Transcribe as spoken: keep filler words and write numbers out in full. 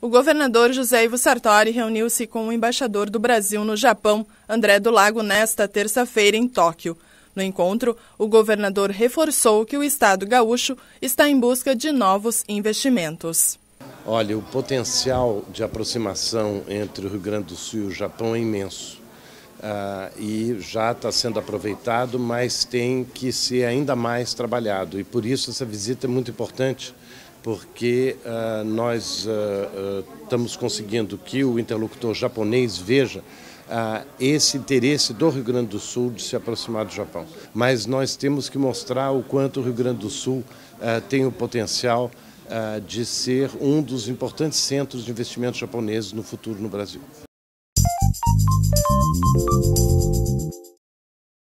O governador José Ivo Sartori reuniu-se com o embaixador do Brasil no Japão, André do Lago, nesta terça-feira em Tóquio. No encontro, o governador reforçou que o estado gaúcho está em busca de novos investimentos. Olha, o potencial de aproximação entre o Rio Grande do Sul e o Japão é imenso. Ah, e já está sendo aproveitado, mas tem que ser ainda mais trabalhado. E por isso essa visita é muito importante, porque ah, nós ah, estamos conseguindo que o interlocutor japonês veja ah, esse interesse do Rio Grande do Sul de se aproximar do Japão. Mas nós temos que mostrar o quanto o Rio Grande do Sul ah, tem o potencial de ser um dos importantes centros de investimentos japoneses no futuro no Brasil.